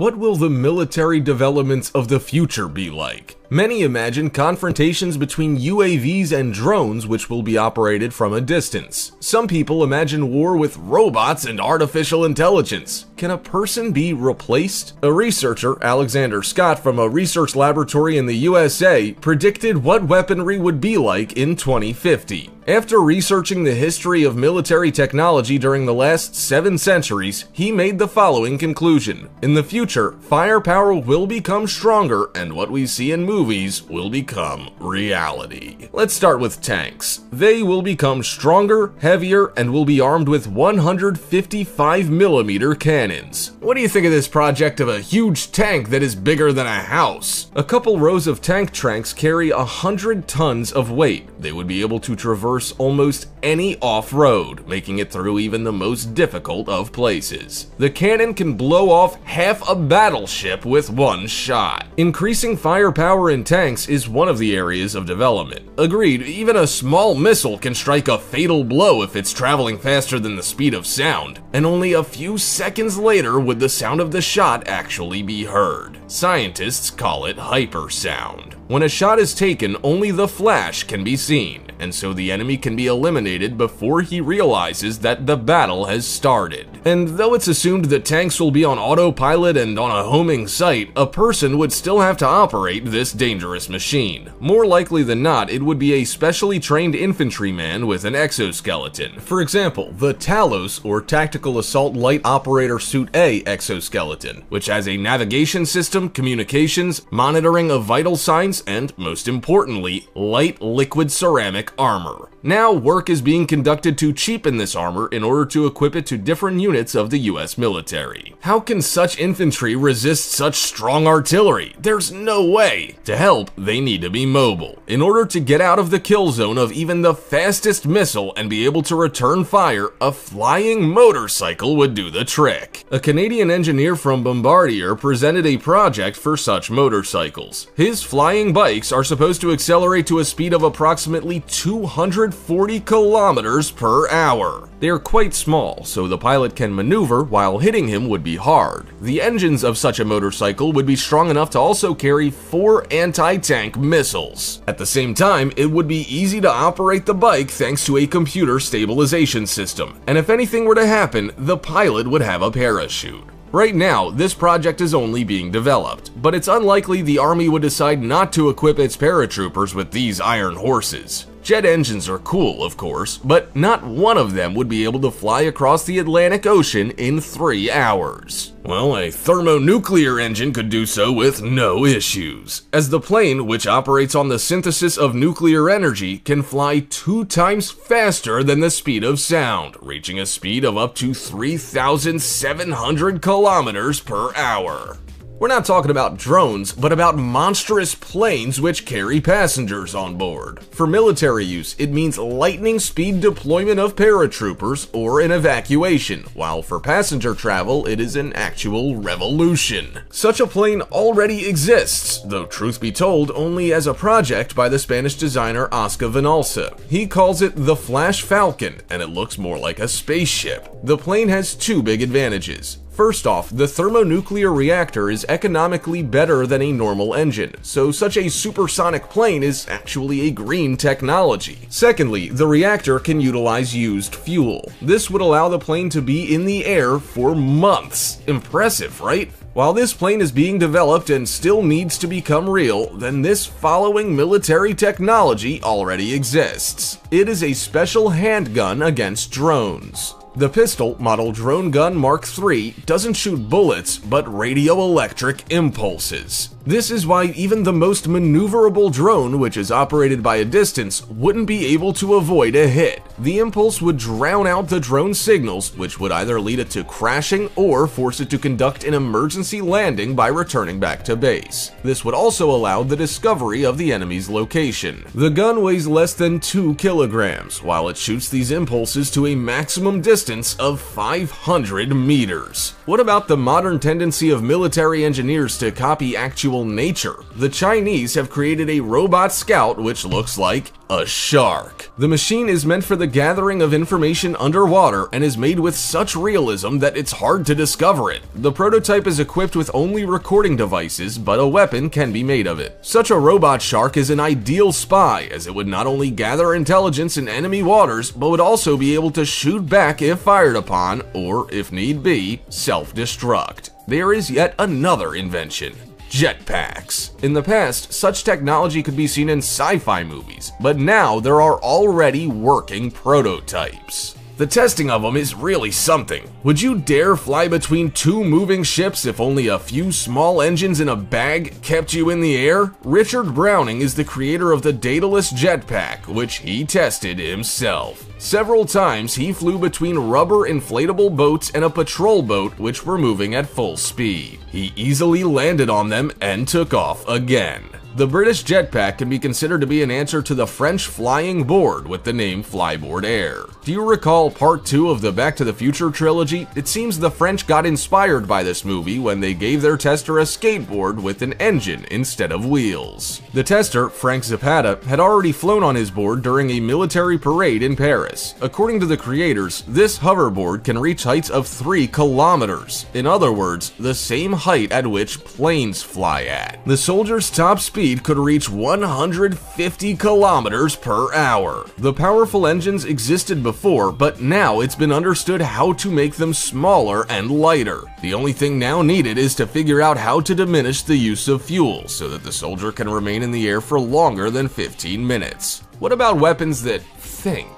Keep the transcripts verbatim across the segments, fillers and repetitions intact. What will the military developments of the future be like? Many imagine confrontations between U A Vs and drones which will be operated from a distance. Some people imagine war with robots and artificial intelligence. Can a person be replaced? A researcher, Alexander Scott, from a research laboratory in the U S A, predicted what weaponry would be like in twenty fifty. After researching the history of military technology during the last seven centuries, he made the following conclusion. In the future, firepower will become stronger and what we see in movies Movies will become reality. Let's start with tanks. They will become stronger, heavier, and will be armed with one hundred fifty-five millimeter cannons. What do you think of this project of a huge tank that is bigger than a house? A couple rows of tank trunks carry one hundred tons of weight. They would be able to traverse almost any off-road, making it through even the most difficult of places. The cannon can blow off half a battleship with one shot. Increasing firepower in tanks is one of the areas of development. Agreed, even a small missile can strike a fatal blow if it's traveling faster than the speed of sound, and only a few seconds later would the sound of the shot actually be heard. Scientists call it hypersound. When a shot is taken, only the flash can be seen, and so the enemy can be eliminated before he realizes that the battle has started. And though it's assumed that tanks will be on autopilot and on a homing sight, a person would still have to operate this dangerous machine. More likely than not, it would be a specially trained infantryman with an exoskeleton. For example, the Talos or Tactical Assault Light Operator Suit A exoskeleton, which has a navigation system, communications, monitoring of vital signs, and, most importantly, light liquid ceramic armor. Now, work is being conducted to cheapen this armor in order to equip it to different units of the U S military. How can such infantry resist such strong artillery? There's no way! To help, they need to be mobile. In order to get out of the kill zone of even the fastest missile and be able to return fire, a flying motorcycle would do the trick. A Canadian engineer from Bombardier presented a project for such motorcycles. His flying bikes are supposed to accelerate to a speed of approximately two hundred forty kilometers per hour. They are quite small, so the pilot can maneuver while hitting him would be hard. The engines of such a motorcycle would be strong enough to also carry four anti-tank missiles. At the same time, it would be easy to operate the bike thanks to a computer stabilization system, and if anything were to happen, the pilot would have a parachute. Right now, this project is only being developed, but it's unlikely the Army would decide not to equip its paratroopers with these iron horses. Jet engines are cool, of course, but not one of them would be able to fly across the Atlantic Ocean in three hours. Well, a thermonuclear engine could do so with no issues, as the plane, which operates on the synthesis of nuclear energy, can fly two times faster than the speed of sound, reaching a speed of up to three thousand seven hundred kilometers per hour. We're not talking about drones, but about monstrous planes which carry passengers on board. For military use, it means lightning speed deployment of paratroopers or an evacuation, while for passenger travel, it is an actual revolution. Such a plane already exists, though truth be told, only as a project by the Spanish designer Oscar Venalsa. He calls it the Flash Falcon, and it looks more like a spaceship. The plane has two big advantages. First off, the thermonuclear reactor is economically better than a normal engine, so such a supersonic plane is actually a green technology. Secondly, the reactor can utilize used fuel. This would allow the plane to be in the air for months. Impressive, right? While this plane is being developed and still needs to become real, then this following military technology already exists. It is a special handgun against drones. The pistol, Model Drone Gun Mark three, doesn't shoot bullets, but radioelectric impulses. This is why even the most maneuverable drone, which is operated by a distance, wouldn't be able to avoid a hit. The impulse would drown out the drone signals, which would either lead it to crashing or force it to conduct an emergency landing by returning back to base. This would also allow the discovery of the enemy's location. The gun weighs less than two kilograms, while it shoots these impulses to a maximum distance of five hundred meters. What about the modern tendency of military engineers to copy actual evil nature. The Chinese have created a robot scout which looks like a shark. The machine is meant for the gathering of information underwater and is made with such realism that it's hard to discover it. The prototype is equipped with only recording devices, but a weapon can be made of it. Such a robot shark is an ideal spy, as it would not only gather intelligence in enemy waters, but would also be able to shoot back if fired upon, or if need be, self-destruct. There is yet another invention. Jetpacks. In the past, such technology could be seen in sci-fi movies, but now there are already working prototypes. The testing of them is really something. Would you dare fly between two moving ships if only a few small engines in a bag kept you in the air? Richard Browning is the creator of the Daedalus jetpack, which he tested himself. Several times he flew between rubber inflatable boats and a patrol boat which were moving at full speed. He easily landed on them and took off again. The British jetpack can be considered to be an answer to the French flying board with the name Flyboard Air. Do you recall part two of the Back to the Future trilogy? It seems the French got inspired by this movie when they gave their tester a skateboard with an engine instead of wheels. The tester, Frank Zapata, had already flown on his board during a military parade in Paris. According to the creators, this hoverboard can reach heights of three kilometers. In other words, the same height at which planes fly at. The soldier's top speed could reach one hundred fifty kilometers per hour. The powerful engines existed before, but now it's been understood how to make them smaller and lighter. The only thing now needed is to figure out how to diminish the use of fuel so that the soldier can remain in the air for longer than fifteen minutes. What about weapons that think?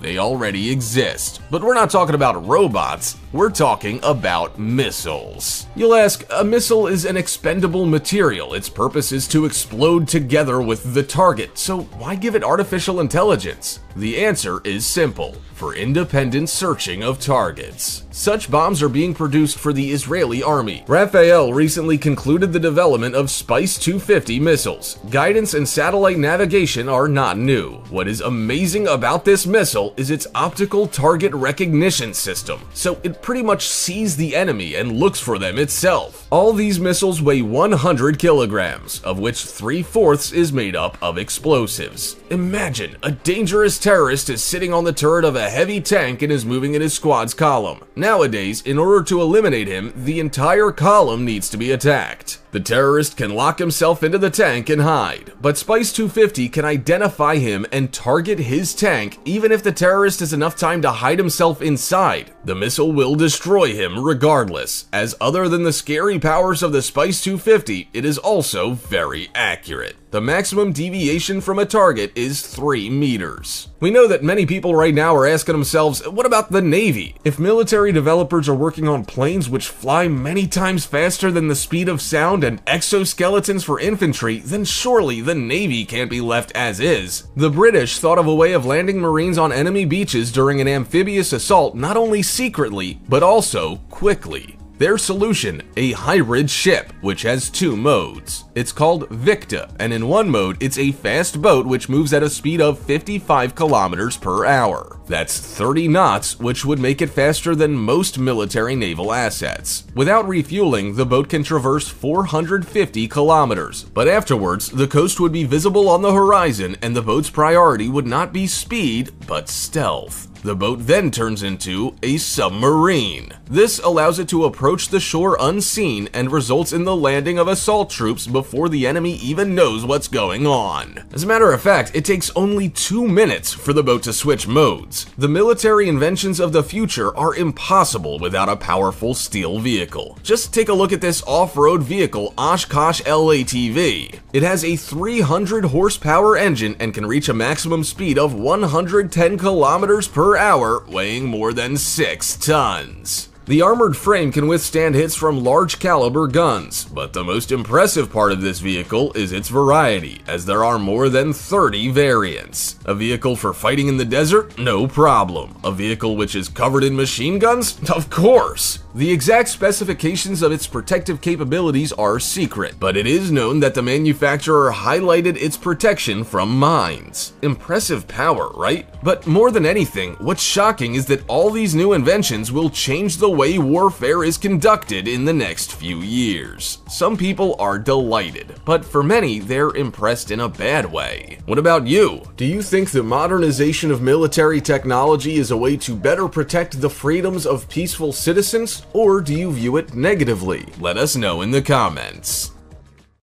They already exist. But we're not talking about robots, we're talking about missiles. You'll ask, a missile is an expendable material. Its purpose is to explode together with the target, so why give it artificial intelligence? The answer is simple: for independent searching of targets. Such bombs are being produced for the Israeli army. Rafael recently concluded the development of Spice two fifty missiles. Guidance and satellite navigation are not new. What is amazing about this missile is its optical target recognition system, so it pretty much sees the enemy and looks for them itself. All these missiles weigh one hundred kilograms, of which three-fourths is made up of explosives. Imagine, a dangerous terrorist is sitting on the turret of a heavy tank and is moving in his squad's column. Nowadays, in order to eliminate him, the entire column needs to be attacked. The terrorist can lock himself into the tank and hide, but Spice two fifty can identify him and target his tank even if the terrorist has enough time to hide himself inside. The missile will destroy him regardless, as other than the scary powers of the Spice two fifty, it is also very accurate. The maximum deviation from a target is three meters. We know that many people right now are asking themselves, what about the Navy? If military developers are working on planes which fly many times faster than the speed of sound and exoskeletons for infantry, then surely the Navy can't be left as is. The British thought of a way of landing Marines on enemy beaches during an amphibious assault not only secretly, but also quickly. Their solution, a hybrid ship, which has two modes. It's called Victa, and in one mode, it's a fast boat which moves at a speed of fifty-five kilometers per hour. That's thirty knots, which would make it faster than most military naval assets. Without refueling, the boat can traverse four hundred fifty kilometers, but afterwards, the coast would be visible on the horizon, and the boat's priority would not be speed, but stealth. The boat then turns into a submarine. This allows it to approach the shore unseen and results in the landing of assault troops before the enemy even knows what's going on. As a matter of fact, it takes only two minutes for the boat to switch modes. The military inventions of the future are impossible without a powerful steel vehicle. Just take a look at this off-road vehicle, Oshkosh L A T V. It has a three hundred horsepower engine and can reach a maximum speed of one hundred ten kilometers per hour, weighing more than six tons. The armored frame can withstand hits from large caliber guns, but the most impressive part of this vehicle is its variety, as there are more than thirty variants. A vehicle for fighting in the desert? No problem. A vehicle which is covered in machine guns? Of course. The exact specifications of its protective capabilities are secret, but it is known that the manufacturer highlighted its protection from mines. Impressive power, right? But more than anything, what's shocking is that all these new inventions will change the way warfare is conducted in the next few years. Some people are delighted, but for many, they're impressed in a bad way. What about you? Do you think the modernization of military technology is a way to better protect the freedoms of peaceful citizens? Or do you view it negatively? Let us know in the comments.